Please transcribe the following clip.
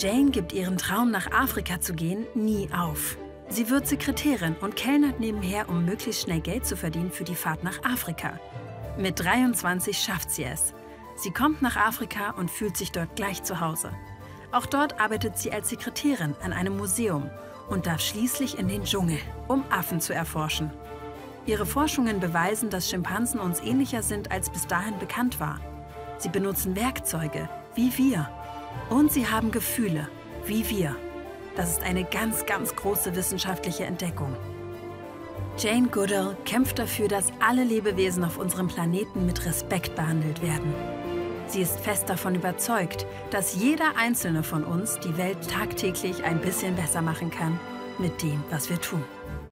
Jane gibt ihren Traum, nach Afrika zu gehen, nie auf. Sie wird Sekretärin und kellnert nebenher, um möglichst schnell Geld zu verdienen für die Fahrt nach Afrika. Mit 23 schafft sie es. Sie kommt nach Afrika und fühlt sich dort gleich zu Hause. Auch dort arbeitet sie als Sekretärin an einem Museum und darf schließlich in den Dschungel, um Affen zu erforschen. Ihre Forschungen beweisen, dass Schimpansen uns ähnlicher sind, als bis dahin bekannt war. Sie benutzen Werkzeuge, wie wir. Und sie haben Gefühle, wie wir. Das ist eine ganz, ganz große wissenschaftliche Entdeckung. Jane Goodall kämpft dafür, dass alle Lebewesen auf unserem Planeten mit Respekt behandelt werden. Sie ist fest davon überzeugt, dass jeder Einzelne von uns die Welt tagtäglich ein bisschen besser machen kann mit dem, was wir tun.